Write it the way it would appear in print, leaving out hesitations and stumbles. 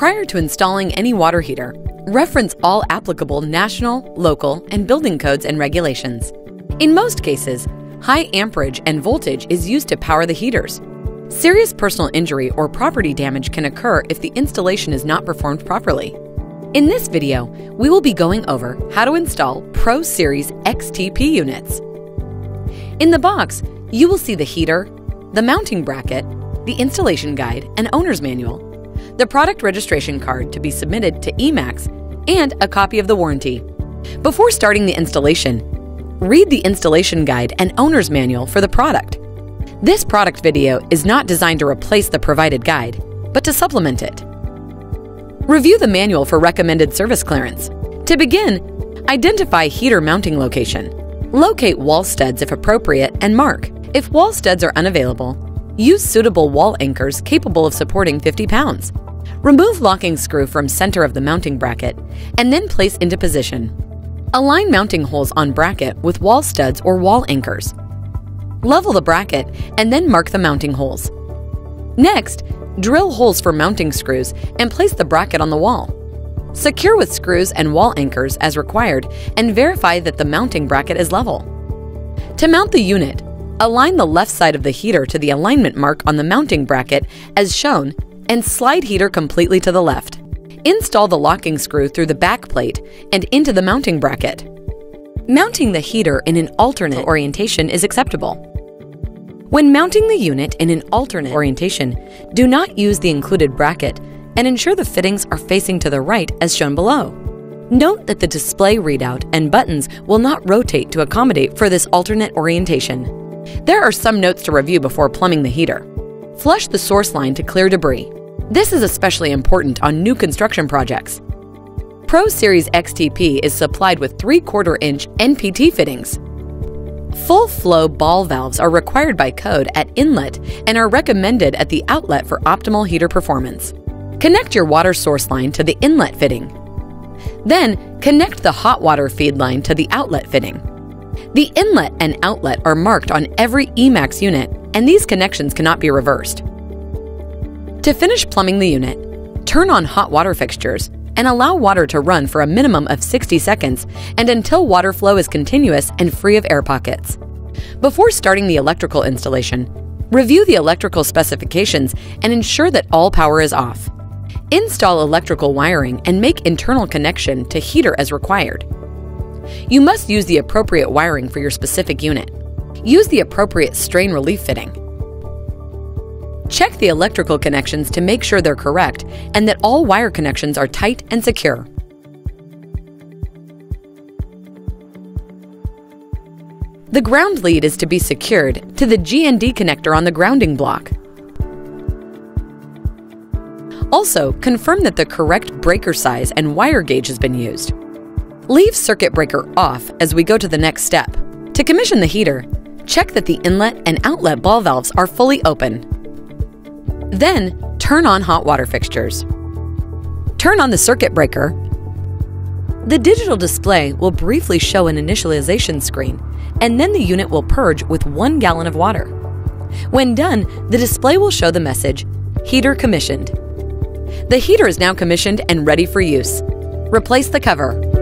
Prior to installing any water heater, reference all applicable national, local, and building codes and regulations. In most cases, high amperage and voltage is used to power the heaters. Serious personal injury or property damage can occur if the installation is not performed properly. In this video, we will be going over how to install ProSeries XTP units. In the box, you will see the heater, the mounting bracket, the installation guide and owner's manual, the product registration card to be submitted to Eemax, and a copy of the warranty. Before starting the installation, read the installation guide and owner's manual for the product. This product video is not designed to replace the provided guide, but to supplement it. Review the manual for recommended service clearance. To begin, identify heater mounting location. Locate wall studs if appropriate and mark. If wall studs are unavailable, use suitable wall anchors capable of supporting 50 pounds. Remove locking screw from center of the mounting bracket and then place into position. Align mounting holes on bracket with wall studs or wall anchors. Level the bracket and then mark the mounting holes. Next, drill holes for mounting screws and place the bracket on the wall. Secure with screws and wall anchors as required and verify that the mounting bracket is level. To mount the unit, align the left side of the heater to the alignment mark on the mounting bracket as shown and slide heater completely to the left. Install the locking screw through the back plate and into the mounting bracket. Mounting the heater in an alternate orientation is acceptable. When mounting the unit in an alternate orientation, do not use the included bracket and ensure the fittings are facing to the right as shown below. Note that the display readout and buttons will not rotate to accommodate for this alternate orientation. There are some notes to review before plumbing the heater. Flush the source line to clear debris. This is especially important on new construction projects. ProSeries XTP is supplied with 3/4-inch NPT fittings. Full flow ball valves are required by code at inlet and are recommended at the outlet for optimal heater performance. Connect your water source line to the inlet fitting. Then connect the hot water feed line to the outlet fitting. The inlet and outlet are marked on every Eemax unit, and these connections cannot be reversed. To finish plumbing the unit, turn on hot water fixtures and allow water to run for a minimum of 60 seconds and until water flow is continuous and free of air pockets. Before starting the electrical installation, review the electrical specifications and ensure that all power is off. Install electrical wiring and make internal connection to heater as required. You must use the appropriate wiring for your specific unit. Use the appropriate strain relief fitting. Check the electrical connections to make sure they're correct and that all wire connections are tight and secure. The ground lead is to be secured to the GND connector on the grounding block. Also, confirm that the correct breaker size and wire gauge has been used. Leave circuit breaker off as we go to the next step. To commission the heater, check that the inlet and outlet ball valves are fully open. Then, turn on hot water fixtures. Turn on the circuit breaker. The digital display will briefly show an initialization screen, and then the unit will purge with 1 gallon of water. When done, the display will show the message, "Heater commissioned." The heater is now commissioned and ready for use. Replace the cover.